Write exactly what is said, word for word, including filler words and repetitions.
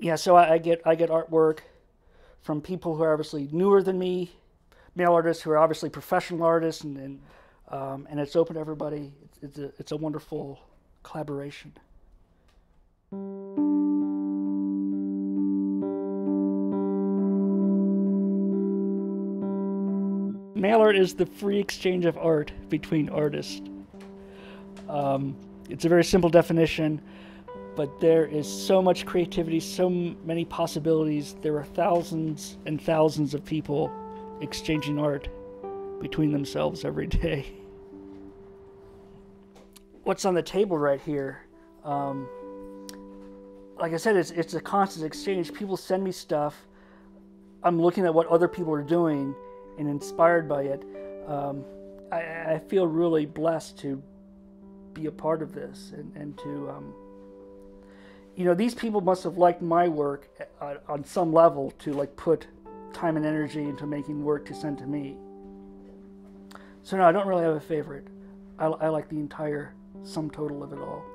yeah, so I, I get I get artwork from people who are obviously newer than me, male artists who are obviously professional artists, and and, um, and it's open to everybody. It's, it's a it's a wonderful collaboration. Mail art is the free exchange of art between artists. Um, it's a very simple definition, but there is so much creativity, so many possibilities. There are thousands and thousands of people exchanging art between themselves every day. What's on the table right here? Um, like I said, it's, it's a constant exchange. People send me stuff. I'm looking at what other people are doing and inspired by it. um, I, I feel really blessed to be a part of this, and, and to, um, you know, these people must have liked my work uh, on some level to like put time and energy into making work to send to me. So no, I don't really have a favorite. I, I like the entire sum total of it all.